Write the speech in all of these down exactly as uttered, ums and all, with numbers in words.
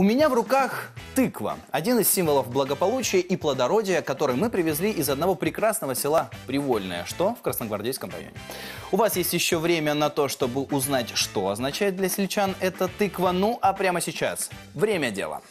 У меня в руках тыква, один из символов благополучия и плодородия, который мы привезли из одного прекрасного села Привольное, что в Красногвардейском районе. У вас есть еще время на то, чтобы узнать, что означает для сельчан эта тыква. Ну, а прямо сейчас время дела.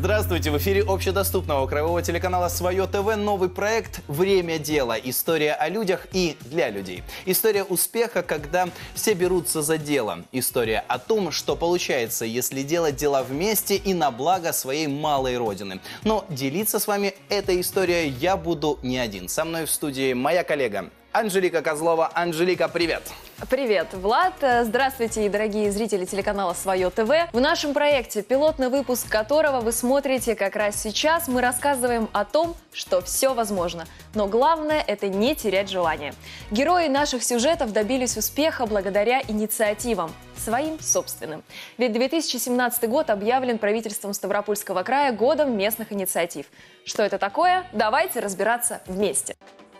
Здравствуйте! В эфире общедоступного краевого телеканала «Свое ТВ» новый проект «Время дела». История о людях и для людей. История успеха, когда все берутся за дело. История о том, что получается, если делать дела вместе и на благо своей малой родины. Но делиться с вами этой историей я буду не один. Со мной в студии моя коллега Анжелика Козлова. Анжелика, привет! Привет, Влад! Здравствуйте, дорогие зрители телеканала «Свое ТВ». В нашем проекте, пилотный выпуск которого вы смотрите как раз сейчас, мы рассказываем о том, что все возможно. Но главное – это не терять желание. Герои наших сюжетов добились успеха благодаря инициативам, своим собственным. Ведь две тысячи семнадцатый год объявлен правительством Ставропольского края годом местных инициатив. Что это такое? Давайте разбираться вместе.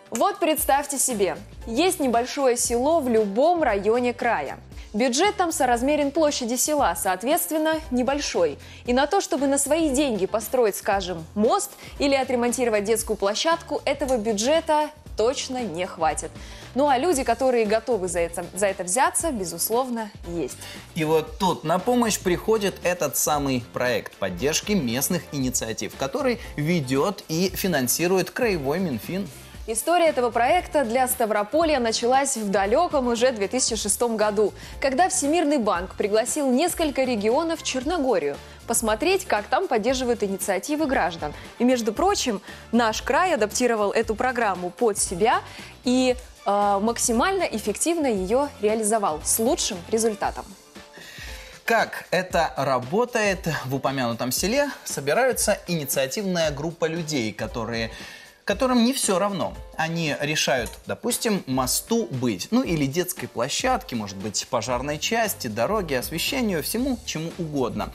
Вот представьте себе, есть небольшое село в любом районе края. Бюджет там соразмерен площади села, соответственно, небольшой. И на то, чтобы на свои деньги построить, скажем, мост или отремонтировать детскую площадку, этого бюджета точно не хватит. Ну а люди, которые готовы за это, за это взяться, безусловно, есть. И вот тут на помощь приходит этот самый проект поддержки местных инициатив, который ведет и финансирует краевой Минфин. История этого проекта для Ставрополья началась в далеком уже две тысячи шестом году, когда Всемирный банк пригласил несколько регионов в Черногорию посмотреть, как там поддерживают инициативы граждан. И, между прочим, наш край адаптировал эту программу под себя и э, максимально эффективно ее реализовал с лучшим результатом. Как это работает? В упомянутом селе собирается инициативная группа людей, которые... которым не все равно. Они решают, допустим, мосту быть, ну или детской площадке, может быть, пожарной части, дороге, освещению, всему чему угодно.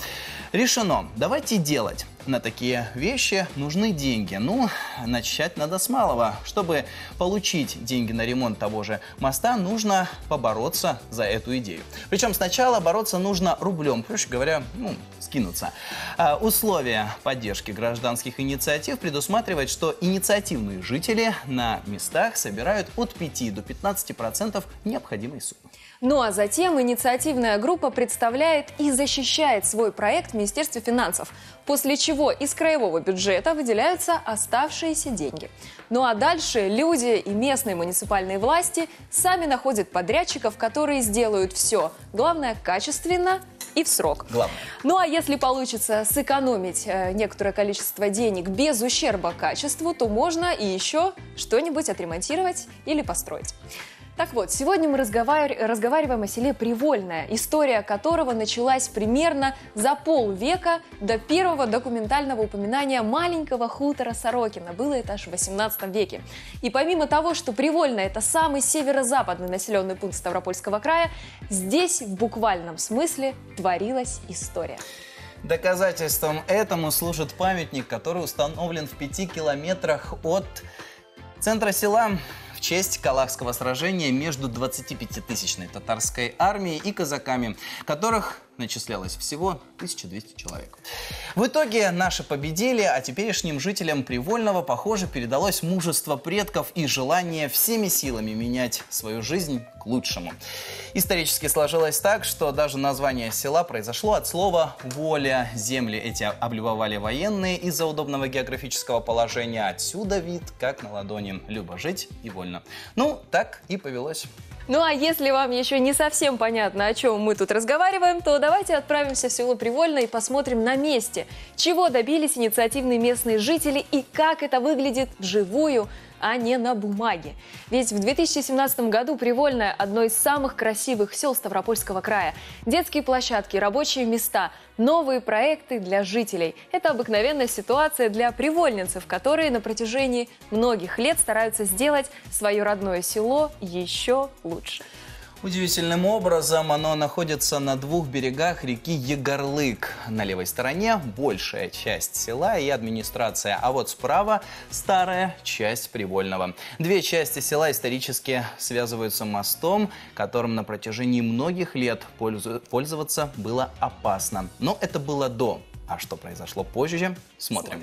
Решено, давайте делать. На такие вещи нужны деньги. Ну, начать надо с малого. Чтобы получить деньги на ремонт того же моста, нужно побороться за эту идею. Причем сначала бороться нужно рублем, проще говоря, ну, скинуться. А условия поддержки гражданских инициатив предусматривают, что инициативные жители на местах собирают от пяти до пятнадцати процентов необходимой суммы. Ну а затем инициативная группа представляет и защищает свой проект в Министерстве финансов, после чего из краевого бюджета выделяются оставшиеся деньги. Ну а дальше люди и местные муниципальные власти сами находят подрядчиков, которые сделают все, главное, качественно и в срок. Главное. Ну а если получится сэкономить некоторое количество денег без ущерба качеству, то можно и еще что-нибудь отремонтировать или построить. Так вот, сегодня мы разговариваем о селе Привольное, история которого началась примерно за полвека до первого документального упоминания маленького хутора Сорокина. Было это аж в восемнадцатом веке. И помимо того, что Привольное – это самый северо-западный населенный пункт Ставропольского края, здесь в буквальном смысле творилась история. Доказательством этому служит памятник, который установлен в пяти километрах от центра села в честь Калахского сражения между двадцатипятитысячной татарской армией и казаками, которых начислялось всего тысяча двести человек. В итоге наши победили, а теперешним жителям Привольного, похоже, передалось мужество предков и желание всеми силами менять свою жизнь к лучшему. Исторически сложилось так, что даже название села произошло от слова «воля». Земли эти облюбовали военные из-за удобного географического положения. Отсюда вид, как на ладони. Любо жить и вольно. Ну, так и повелось. Ну а если вам еще не совсем понятно, о чем мы тут разговариваем, то давайте отправимся в село Привольное и посмотрим на месте, чего добились инициативные местные жители и как это выглядит вживую, а не на бумаге. Ведь в две тысячи семнадцатом году Привольное – одно из самых красивых сел Ставропольского края. Детские площадки, рабочие места, новые проекты для жителей – это обыкновенная ситуация для привольницев, которые на протяжении многих лет стараются сделать свое родное село еще лучше. Удивительным образом оно находится на двух берегах реки Егорлык. На левой стороне большая часть села и администрация, а вот справа старая часть Привольного. Две части села исторически связываются мостом, которым на протяжении многих лет пользоваться было опасно. Но это было до. А что произошло позже, смотрим.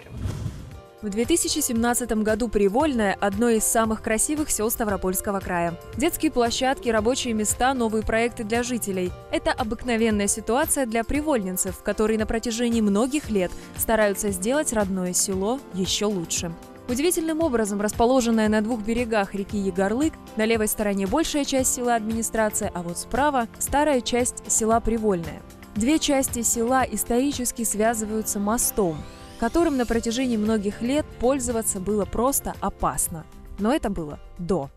В две тысячи семнадцатом году Привольное – одно из самых красивых сел Ставропольского края. Детские площадки, рабочие места, новые проекты для жителей – это обыкновенная ситуация для привольненцев, которые на протяжении многих лет стараются сделать родное село еще лучше. Удивительным образом расположенная на двух берегах реки Егорлык, на левой стороне большая часть села администрация, а вот справа – старая часть села Привольное. Две части села исторически связываются мостом, которым на протяжении многих лет пользоваться было просто опасно. Но это было до.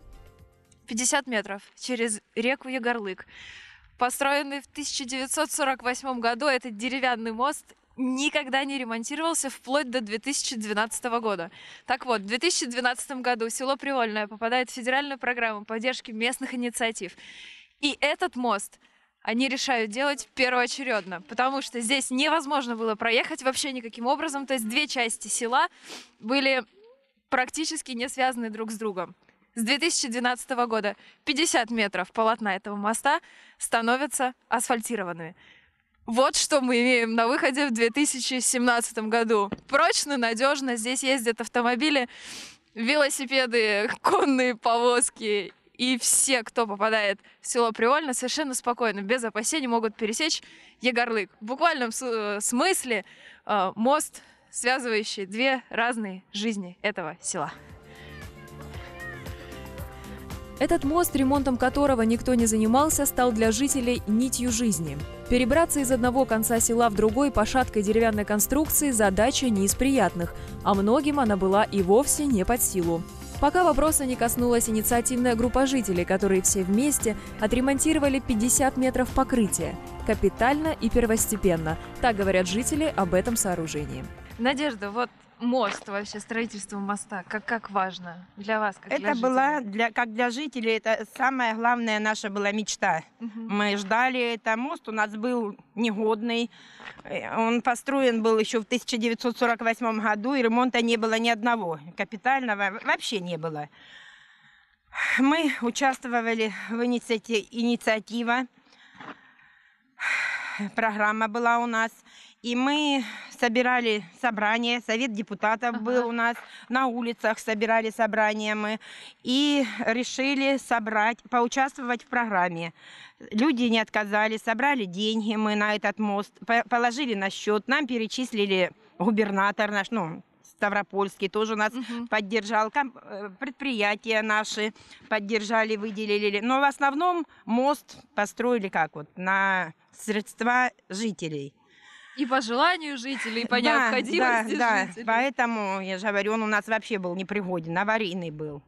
пятьдесят метров через реку Егорлык. Построенный в тысяча девятьсот сорок восьмом году этот деревянный мост никогда не ремонтировался вплоть до две тысячи двенадцатого года. Так вот, в две тысячи двенадцатом году село Привольное попадает в федеральную программу поддержки местных инициатив. И этот мост они решают делать первоочередно, потому что здесь невозможно было проехать вообще никаким образом. То есть две части села были практически не связаны друг с другом. С две тысячи двенадцатого года пятьдесят метров полотна этого моста становятся асфальтированными. Вот что мы имеем на выходе в две тысячи семнадцатом году. Прочно, надежно. Здесь ездят автомобили, велосипеды, конные повозки. И все, кто попадает в село Привольное, совершенно спокойно, без опасений могут пересечь Егорлык. В буквальном смысле э, мост, связывающий две разные жизни этого села. Этот мост, ремонтом которого никто не занимался, стал для жителей нитью жизни. Перебраться из одного конца села в другой по шаткой деревянной конструкции – задача не из приятных, а многим она была и вовсе не под силу. Пока вопроса не коснулась инициативная группа жителей, которые все вместе отремонтировали пятьдесят метров покрытия. Капитально и первостепенно. Так говорят жители об этом сооружении. Надежда, вот мост, вообще строительство моста, как, как важно для вас, как это для жителей? Была для, как для жителей, это самая главная наша была мечта. Угу. Мы ждали это. Мост у нас был негодный. Он построен был еще в тысяча девятьсот сорок восьмом году, и ремонта не было ни одного. Капитального вообще не было. Мы участвовали в инициативе. Программа была у нас. И мы собирали собрание, совет депутатов ага. был у нас, на улицах собирали собрание мы. И решили собрать, поучаствовать в программе. Люди не отказались, собрали деньги мы на этот мост, положили на счет, нам перечислили губернатор наш, ну, Ставропольский тоже нас угу. поддержал, предприятия наши поддержали, выделили. Но в основном мост построили как вот, на средства жителей. И по желанию жителей, и по да, необходимости да, жителей. Да. Поэтому, я же говорю, он у нас вообще был непригоден, аварийный был.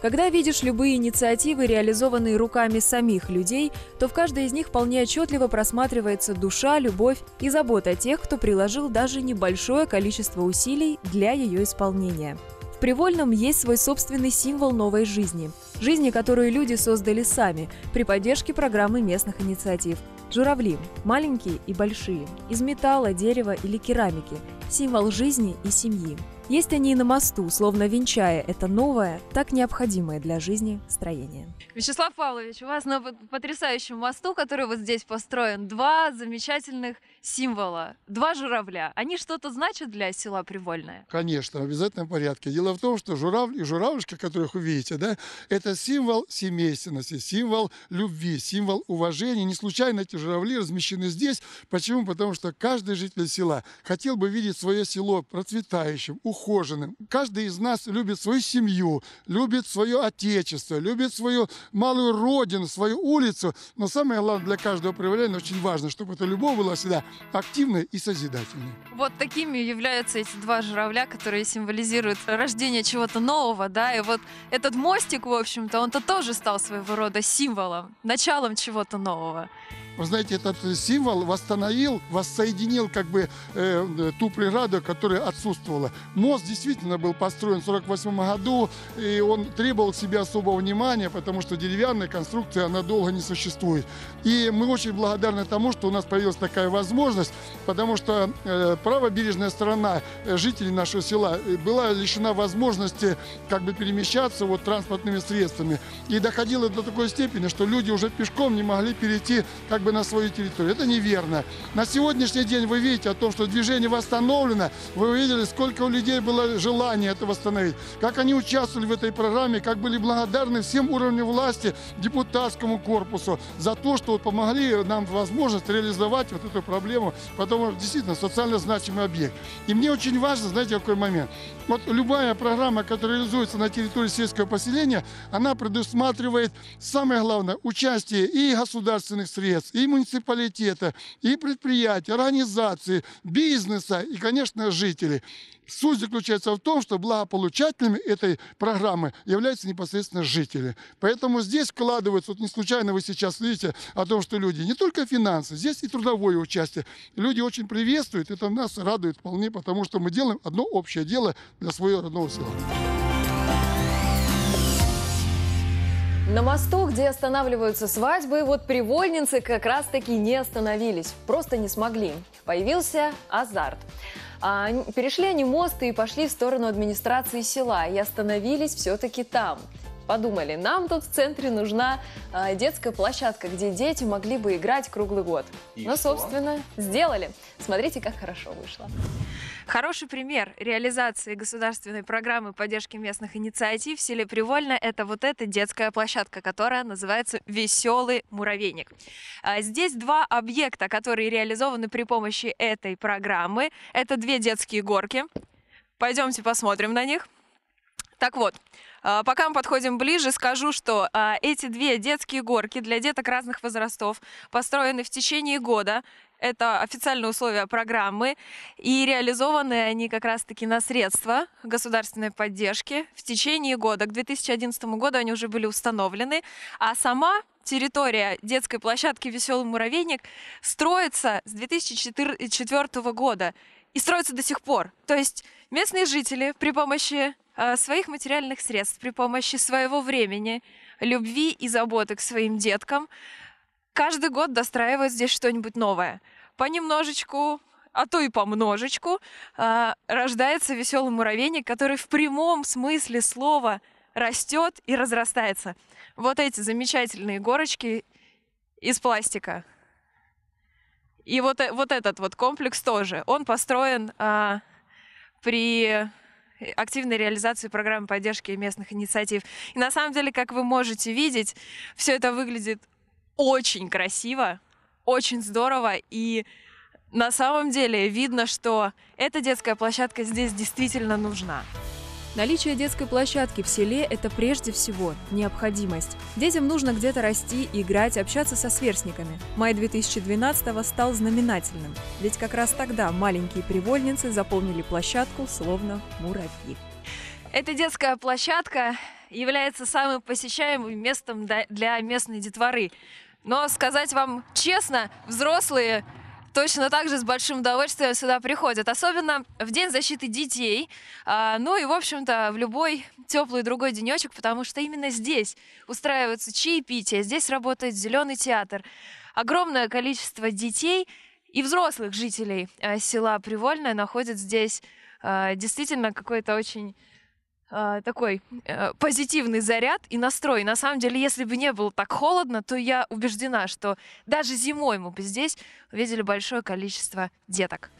Когда видишь любые инициативы, реализованные руками самих людей, то в каждой из них вполне отчетливо просматривается душа, любовь и забота тех, кто приложил даже небольшое количество усилий для ее исполнения. В Привольном есть свой собственный символ новой жизни. Жизни, которую люди создали сами при поддержке программы местных инициатив. Журавли – маленькие и большие, из металла, дерева или керамики, символ жизни и семьи. Есть они и на мосту, словно венчая это новое, так необходимое для жизни строение. Вячеслав Павлович, у вас на потрясающем мосту, который вот здесь построен, два замечательных символа, два журавля. Они что-то значат для села Привольное? Конечно, в обязательном порядке. Дело в том, что журавль и журавлишка, которых вы видите, да, это символ семейственности, символ любви, символ уважения. Не случайно эти журавли размещены здесь. Почему? Потому что каждый житель села хотел бы видеть свое село процветающим, ухоженным. Каждый из нас любит свою семью, любит свое отечество, любит свою малую родину, свою улицу. Но самое главное для каждого проявления очень важно, чтобы эта любовь была всегда активной и созидательной. Вот такими являются эти два журавля, которые символизируют рождение чего-то нового, да, и вот этот мостик, в общем-то, он-то тоже стал своего рода символом, началом чего-то нового. вы знаете, этот символ восстановил, воссоединил как бы э, ту преграду, которая отсутствовала. Мост действительно был построен в тысяча девятьсот сорок восьмом году, и он требовал к себе особого внимания, потому что деревянная конструкция, она долго не существует. И мы очень благодарны тому, что у нас появилась такая возможность, потому что э, правобережная сторона э, жителей нашего села была лишена возможности как бы перемещаться вот транспортными средствами. И доходило до такой степени, что люди уже пешком не могли перейти как бы на свою территорию. Это неверно. На сегодняшний день вы видите о том, что движение восстановлено. Вы увидели, сколько у людей было желания это восстановить. Как они участвовали в этой программе, как были благодарны всем уровням власти, депутатскому корпусу за то, что помогли нам возможность реализовать вот эту проблему. Потому что действительно социально значимый объект. И мне очень важно, знаете, какой момент. Вот любая программа, которая реализуется на территории сельского поселения, она предусматривает, самое главное, участие и государственных средств, и муниципалитета, и предприятий, организаций, бизнеса и, конечно, жителей. Суть заключается в том, что благополучателями этой программы являются непосредственно жители. Поэтому здесь вкладываются, вот не случайно вы сейчас видите о том, что люди не только финансы, здесь и трудовое участие. Люди очень приветствуют, это нас радует вполне, потому что мы делаем одно общее дело для своего родного села. На мосту, где останавливаются свадьбы, вот привольницы как раз-таки не остановились, просто не смогли. Появился азарт. А, перешли они мост и пошли в сторону администрации села, и остановились все-таки там. Подумали, нам тут в центре нужна а, детская площадка, где дети могли бы играть круглый год. И ну, что? собственно, сделали. Смотрите, как хорошо вышло. Хороший пример реализации государственной программы поддержки местных инициатив в селе Привольно – это вот эта детская площадка, которая называется «Веселый муравейник». Здесь два объекта, которые реализованы при помощи этой программы. Это две детские горки. Пойдемте посмотрим на них. Так вот, пока мы подходим ближе, скажу, что эти две детские горки для деток разных возрастов построены в течение года. Это официальные условия программы, и реализованы они как раз-таки на средства государственной поддержки в течение года. К две тысячи одиннадцатому году они уже были установлены, а сама территория детской площадки «Веселый муравейник» строится с две тысячи четвёртого года и строится до сих пор. То есть местные жители при помощи своих материальных средств, при помощи своего времени, любви и заботы к своим деткам каждый год достраивают здесь что-нибудь новое. Понемножечку, а то и помножечку, э, рождается веселый муравейник, который в прямом смысле слова растет и разрастается. Вот эти замечательные горочки из пластика. И вот, вот этот вот комплекс тоже. Он построен э, при активной реализации программы поддержки местных инициатив. И на самом деле, как вы можете видеть, все это выглядит очень красиво, очень здорово, и на самом деле видно, что эта детская площадка здесь действительно нужна. Наличие детской площадки в селе – это прежде всего необходимость. Детям нужно где-то расти, играть, общаться со сверстниками. май две тысячи двенадцатого стал знаменательным, ведь как раз тогда маленькие привольницы заполнили площадку словно муравьи. Эта детская площадка является самым посещаемым местом для местной детворы. Но, сказать вам честно, взрослые точно так же с большим удовольствием сюда приходят. Особенно в День защиты детей, ну и, в общем-то, в любой теплый другой денечек, потому что именно здесь устраиваются чаепития, здесь работает зеленый театр. Огромное количество детей и взрослых жителей села Привольное находят здесь действительно какой-то очень такой э, позитивный заряд и настрой. На самом деле, если бы не было так холодно, то я убеждена, что даже зимой мы бы здесь увидели большое количество деток.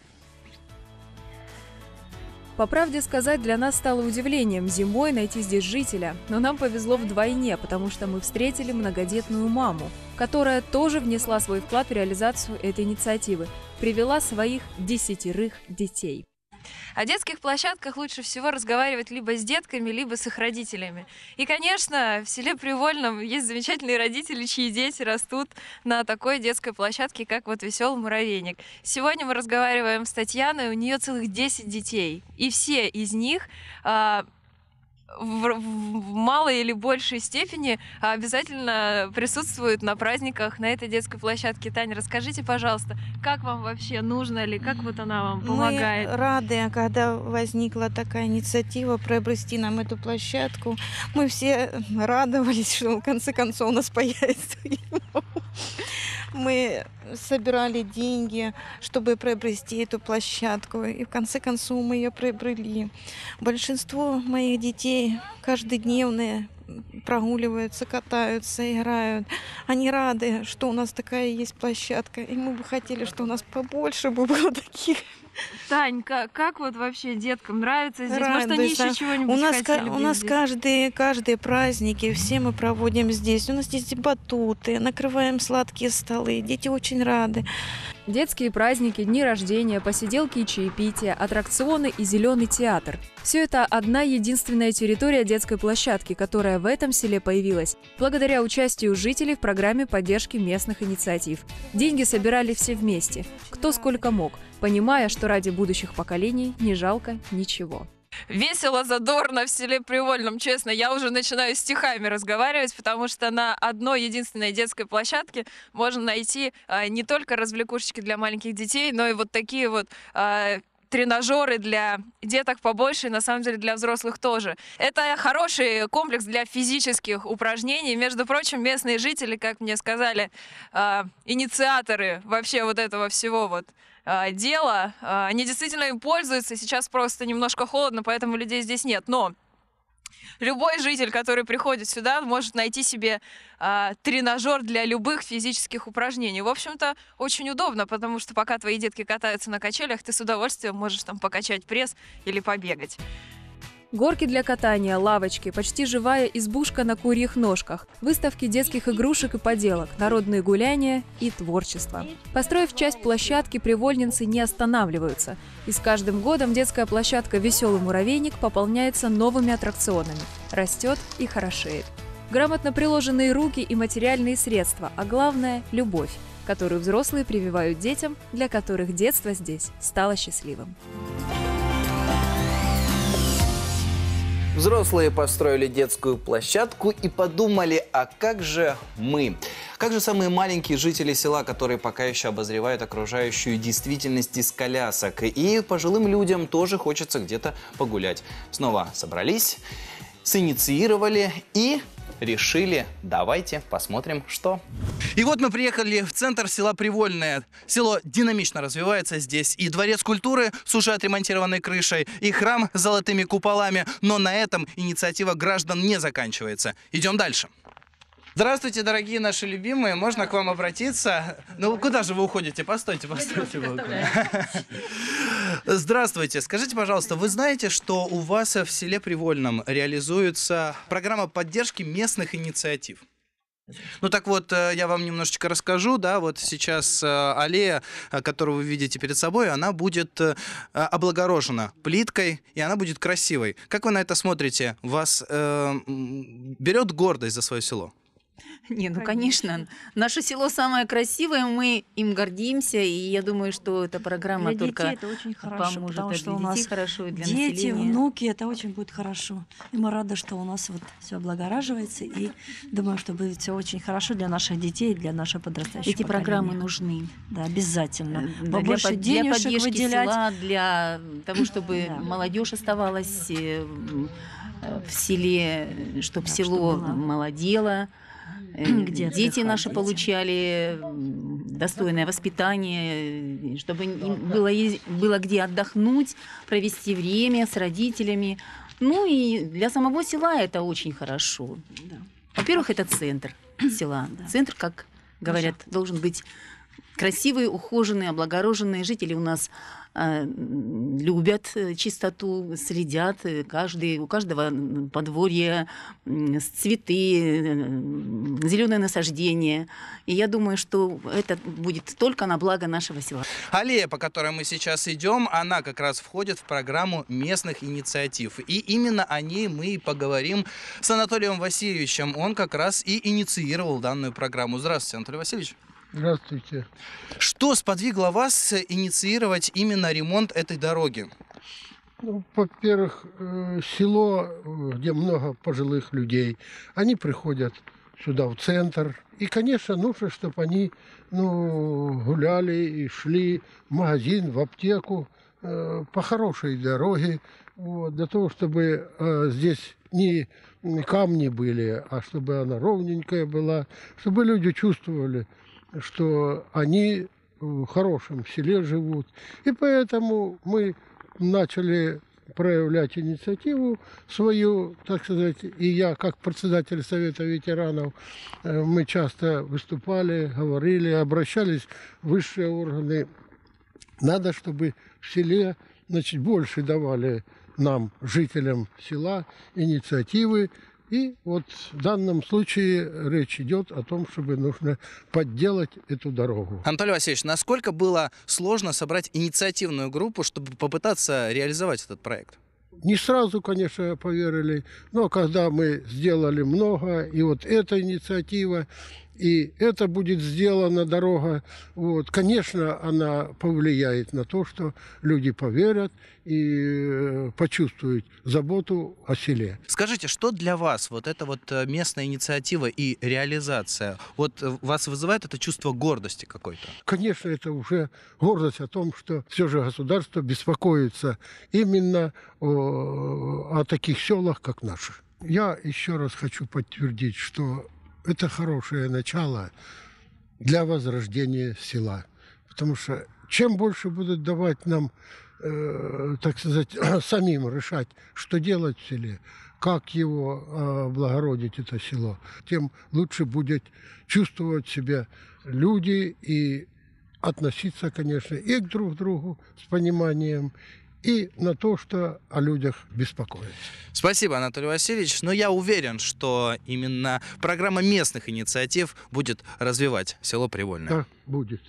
По правде сказать, для нас стало удивлением зимой найти здесь жителя, но нам повезло вдвойне, потому что мы встретили многодетную маму, которая тоже внесла свой вклад в реализацию этой инициативы, привела своих десятерых детей. О детских площадках лучше всего разговаривать либо с детками, либо с их родителями. И, конечно, в селе Привольном есть замечательные родители, чьи дети растут на такой детской площадке, как вот «Веселый муравейник». Сегодня мы разговариваем с Татьяной, у нее целых десять детей. И все из них а, в, в малой или большей степени обязательно присутствуют на праздниках на этой детской площадке. Таня, расскажите, пожалуйста, как вам вообще, нужно ли, как вот она вам помогает? Мы рады, когда возникла такая инициатива приобрести нам эту площадку. Мы все радовались, что в конце концов у нас появится его. Мы собирали деньги, чтобы приобрести эту площадку, и в конце концов мы ее приобрели. Большинство моих детей каждодневные прогуливаются, катаются, играют. Они рады, что у нас такая есть площадка, и мы бы хотели, что у нас побольше бы было таких. Тань, как, как вот вообще деткам нравится здесь? Радуется. Может, они еще чего-нибудь хотели? У нас каждые, каждые праздники все мы проводим здесь. У нас здесь батуты, накрываем сладкие столы. Дети очень рады. Детские праздники, дни рождения, посиделки и чаепития, аттракционы и зеленый театр. Все это одна единственная территория детской площадки, которая в этом селе появилась благодаря участию жителей в программе поддержки местных инициатив. Деньги собирали все вместе, кто сколько мог, понимая, что ради будущих поколений не жалко ничего. Весело, задорно в селе Привольном, честно, я уже начинаю стихами разговаривать, потому что на одной единственной детской площадке можно найти а, не только развлекушечки для маленьких детей, но и вот такие вот а, тренажеры для деток побольше, и на самом деле для взрослых тоже. Это хороший комплекс для физических упражнений. Между прочим, местные жители, как мне сказали, а, инициаторы вообще вот этого всего вот дело. Они действительно им пользуются. Сейчас просто немножко холодно, поэтому людей здесь нет. Но любой житель, который приходит сюда, может найти себе а, тренажер для любых физических упражнений. В общем-то, очень удобно, потому что пока твои детки катаются на качелях, ты с удовольствием можешь там покачать пресс или побегать. Горки для катания, лавочки, почти живая избушка на курьих ножках, выставки детских игрушек и поделок, народные гуляния и творчество. Построив часть площадки, привольненцы не останавливаются. И с каждым годом детская площадка «Веселый муравейник» пополняется новыми аттракционами, растет и хорошеет. Грамотно приложенные руки и материальные средства, а главное – любовь, которую взрослые прививают детям, для которых детство здесь стало счастливым. Взрослые построили детскую площадку и подумали, а как же мы? Как же самые маленькие жители села, которые пока еще обозревают окружающую действительность из колясок? И пожилым людям тоже хочется где-то погулять. Снова собрались, синициировали и... решили, давайте посмотрим, что. И вот мы приехали в центр села Привольное. Село динамично развивается здесь. И дворец культуры с уже отремонтированной крышей, и храм с золотыми куполами. Но на этом инициатива граждан не заканчивается. Идем дальше. Здравствуйте, дорогие наши любимые. Можно к вам обратиться? Ну, куда же вы уходите? Постойте, постойте. Здравствуйте. Скажите, пожалуйста, вы знаете, что у вас в селе Привольном реализуется программа поддержки местных инициатив? Ну так вот, я вам немножечко расскажу, да, вот сейчас аллея, которую вы видите перед собой, она будет облагорожена плиткой, и она будет красивой. Как вы на это смотрите? Вас э, берет гордость за свое село? Не, ну конечно. конечно. Наше село самое красивое, мы им гордимся, и я думаю, что эта программа для только детей это очень хорошо, поможет, потому что у нас хорошо, и для дети, населения. Внуки, это очень будет хорошо. И мы рады, что у нас вот все облагораживается, и думаю, что будет все очень хорошо для наших детей, для нашего подрастающего. Эти поколения. Программы нужны, да, обязательно. Побольше для, денежек для поддержки выделять. Села, для того, чтобы да. молодежь оставалась в селе, чтобы да, село чтобы молодело. Где дети наши получали достойное воспитание, чтобы им было, было где отдохнуть, провести время с родителями. Ну и для самого села это очень хорошо. Во-первых, это центр села. Центр, как говорят, должен быть красивый, ухоженный, облагороженный. Жители у нас любят чистоту, следят. Каждый, у каждого подворья цветы, зеленое насаждение. И я думаю, что это будет только на благо нашего села. Аллея, по которой мы сейчас идем, она как раз входит в программу местных инициатив. И именно о ней мы и поговорим с Анатолием Васильевичем. Он как раз и инициировал данную программу. Здравствуйте, Анатолий Васильевич. Здравствуйте. Что сподвигло вас инициировать именно ремонт этой дороги? Ну, во-первых, село, где много пожилых людей, они приходят сюда, в центр. И, конечно, нужно, чтобы они ну, гуляли и шли в магазин, в аптеку э, по хорошей дороге, вот, для того, чтобы э, здесь не камни были, а чтобы она ровненькая была, чтобы люди чувствовали, что они в хорошем селе живут. И поэтому мы начали проявлять инициативу свою, так сказать, и я, как председатель Совета ветеранов, мы часто выступали, говорили, обращались в высшие органы. Надо, чтобы в селе, значит, больше давали нам, жителям села, инициативы. И вот в данном случае речь идет о том, чтобы нужно подделать эту дорогу. Анатолий Васильевич, насколько было сложно собрать инициативную группу, чтобы попытаться реализовать этот проект? Не сразу, конечно, поверили, но когда мы сделали много, и вот эта инициатива, и это будет сделана дорога, вот, конечно, она повлияет на то, что люди поверят и почувствуют заботу о селе. Скажите, что для вас вот эта вот местная инициатива и реализация, вот вас вызывает это чувство гордости какой-то? Конечно, это уже гордость о том, что все же государство беспокоится именно о, о таких селах, как наши. Я еще раз хочу подтвердить, что это хорошее начало для возрождения села. Потому что чем больше будут давать нам, э, так сказать, самим решать, что делать в селе, как его облагородить, это село, тем лучше будет чувствовать себя люди и относиться, конечно, и к друг другу с пониманием, и на то, что о людях беспокоится. Спасибо, Анатолий Васильевич. Но я уверен, что именно программа местных инициатив будет развивать село Привольное. Да, будет.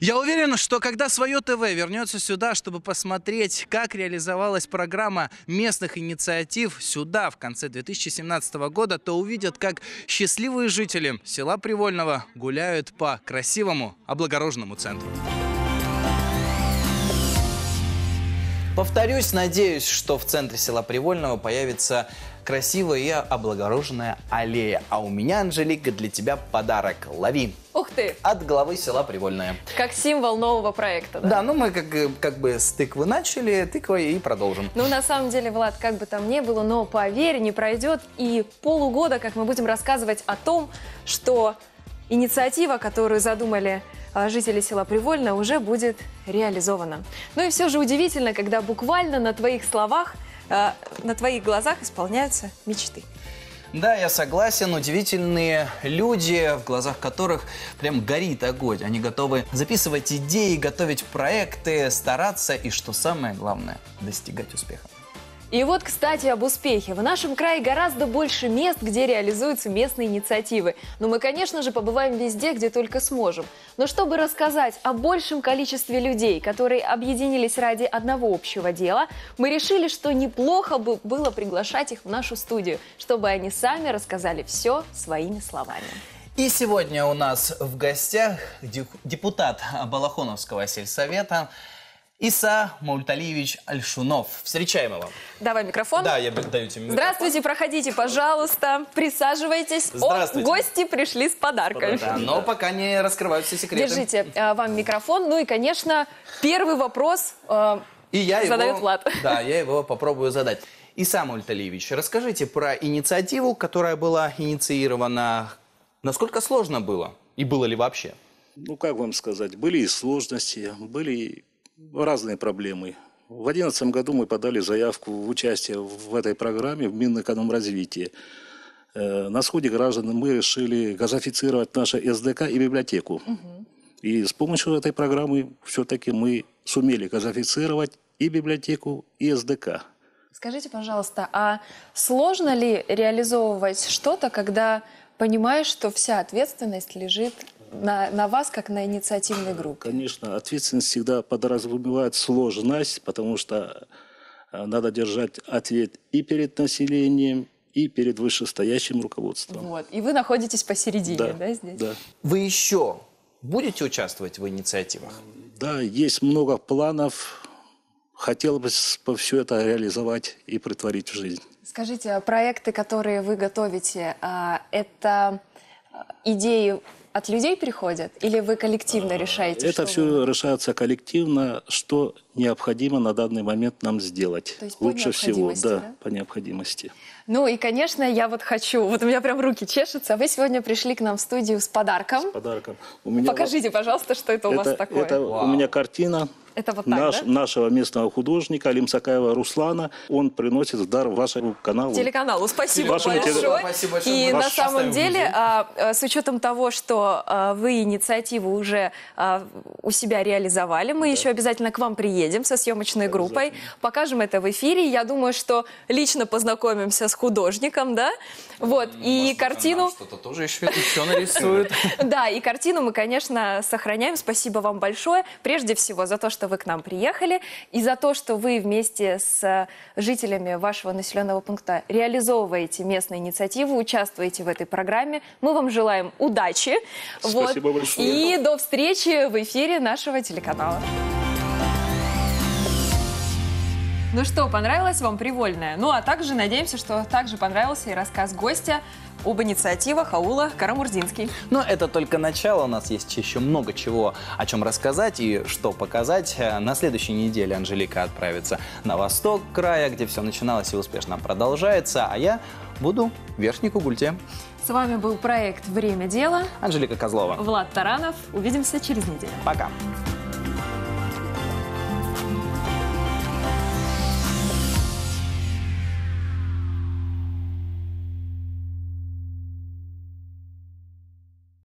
Я уверен, что когда Свое ТВ вернется сюда, чтобы посмотреть, как реализовалась программа местных инициатив сюда в конце две тысячи семнадцатого года, то увидят, как счастливые жители села Привольного гуляют по красивому облагороженному центру. Повторюсь, надеюсь, что в центре села Привольного появится красивая и облагороженная аллея. А у меня, Анжелика, для тебя подарок. Лови. Ух ты! От главы села Привольное. Как символ нового проекта, да? Да, ну мы как, как бы с тыквы начали, тыквой и продолжим. Ну, на самом деле, Влад, как бы там ни было, но поверь, не пройдет и полугода, как мы будем рассказывать о том, что инициатива, которую задумали жители села Привольное, уже будет реализована. Ну и все же удивительно, когда буквально на твоих словах, э, на твоих глазах исполняются мечты. Да, я согласен. Удивительные люди, в глазах которых прям горит огонь. Они готовы записывать идеи, готовить проекты, стараться и, что самое главное, достигать успеха. И вот, кстати, об успехе. В нашем крае гораздо больше мест, где реализуются местные инициативы. Но мы, конечно же, побываем везде, где только сможем. Но чтобы рассказать о большем количестве людей, которые объединились ради одного общего дела, мы решили, что неплохо бы было приглашать их в нашу студию, чтобы они сами рассказали все своими словами. И сегодня у нас в гостях депутат Балахоновского сельсовета Иса Мавлюталиевич Альшунов. Встречаем его. Давай микрофон. Да, я даю тебе микрофон. Здравствуйте, проходите, пожалуйста. Присаживайтесь. Здравствуйте. О, гости пришли с подарками. Да, но пока не раскрывают все секреты. Держите вам микрофон. Ну и, конечно, первый вопрос э, и я задает его, Влад. Да, я его попробую задать. Иса Мавлюталиевич, расскажите про инициативу, которая была инициирована. Насколько сложно было? И было ли вообще? Ну, как вам сказать, были и сложности, были и разные проблемы. В две тысячи одиннадцатом году мы подали заявку в участие в этой программе в Минэкономразвитии. На сходе граждан мы решили газифицировать наше СДК и библиотеку. Угу. И с помощью этой программы все-таки мы сумели газифицировать и библиотеку, и СДК. Скажите, пожалуйста, а сложно ли реализовывать что-то, когда понимаешь, что вся ответственность лежит На, на вас, как на инициативной группе? Конечно, ответственность всегда подразумевает сложность, потому что надо держать ответ и перед населением, и перед вышестоящим руководством. Вот. И вы находитесь посередине, да, да, здесь? Да. Вы еще будете участвовать в инициативах? Да, есть много планов. хотелось бы все это реализовать и претворить в жизнь. Скажите, проекты, которые вы готовите, это идеи от людей приходят или вы коллективно решаете? Это все вы... решается коллективно, что необходимо на данный момент нам сделать. То есть лучше всего, да, да, по необходимости. Ну и, конечно, я вот хочу, вот у меня прям руки чешутся. Вы сегодня пришли к нам в студию с подарком. С подарком. У меня покажите, во... пожалуйста, что это у это, вас такое. Это у меня картина. Это вот так, наш, да? Нашего местного художника Алимсакаева Руслана. Он приносит в дар вашему каналу. Телеканалу. Спасибо большое. Теле... Спасибо большое. И на самом деле, а, с учетом того, что а, вы инициативу уже а, у себя реализовали, мы да. еще обязательно к вам приедем со съемочной группой. Покажем это в эфире. Я думаю, что лично познакомимся с художником, да? Вот. Ну, и может, картину... Что-то тоже еще нарисует. Да, и картину мы, конечно, сохраняем. Спасибо вам большое. Прежде всего, за то, что вы к нам приехали, и за то, что вы вместе с жителями вашего населенного пункта реализовываете местную инициативу, участвуете в этой программе. Мы вам желаем удачи. Спасибо вот. большое. И до встречи в эфире нашего телеканала. Ну что, понравилась вам Привольная? Ну а также надеемся, что также понравился и рассказ гостя об инициативах аула Карамурзинский. Но это только начало. У нас есть еще много чего, о чем рассказать и что показать. На следующей неделе Анжелика отправится на восток края, где все начиналось и успешно продолжается. А я буду в Верхней Кугульте. С вами был проект «Время дела». Анжелика Козлова. Влад Таранов. Увидимся через неделю. Пока.